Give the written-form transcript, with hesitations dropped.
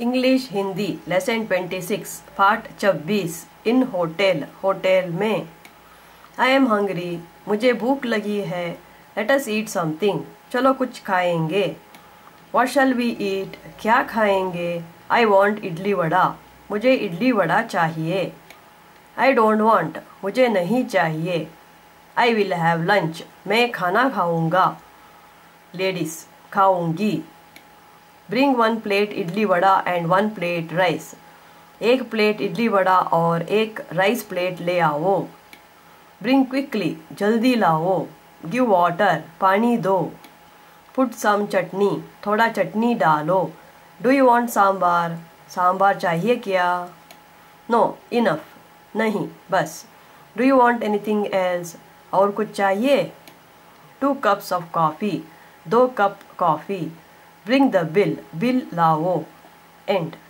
English Hindi lesson 26 part 26 in hotel hotel में। I am hungry मुझे भूख लगी है। लेट अस ईट समथिंग चलो कुछ खाएंगे। व्हाट शैल वी ईट क्या खाएंगे। आई वॉन्ट इडली वड़ा मुझे इडली वड़ा चाहिए। आई डोंट वॉन्ट मुझे नहीं चाहिए। आई विल हैव लंच मैं खाना खाऊंगा लेडीज खाऊंगी। Bring one plate idli vada and one plate rice एक प्लेट इडली वड़ा और एक राइस प्लेट ले आओ। ब्रिंग क्विकली जल्दी लाओ। गिव वाटर पानी दो। पुट सम चटनी थोड़ा चटनी डालो। Do you want sambar sambar चाहिए क्या। नो इनफ नहीं बस। Do you want anything else और कुछ चाहिए। टू कप्स ऑफ कॉफ़ी दो cup coffee. Bring the bill. Bill लाओ. End.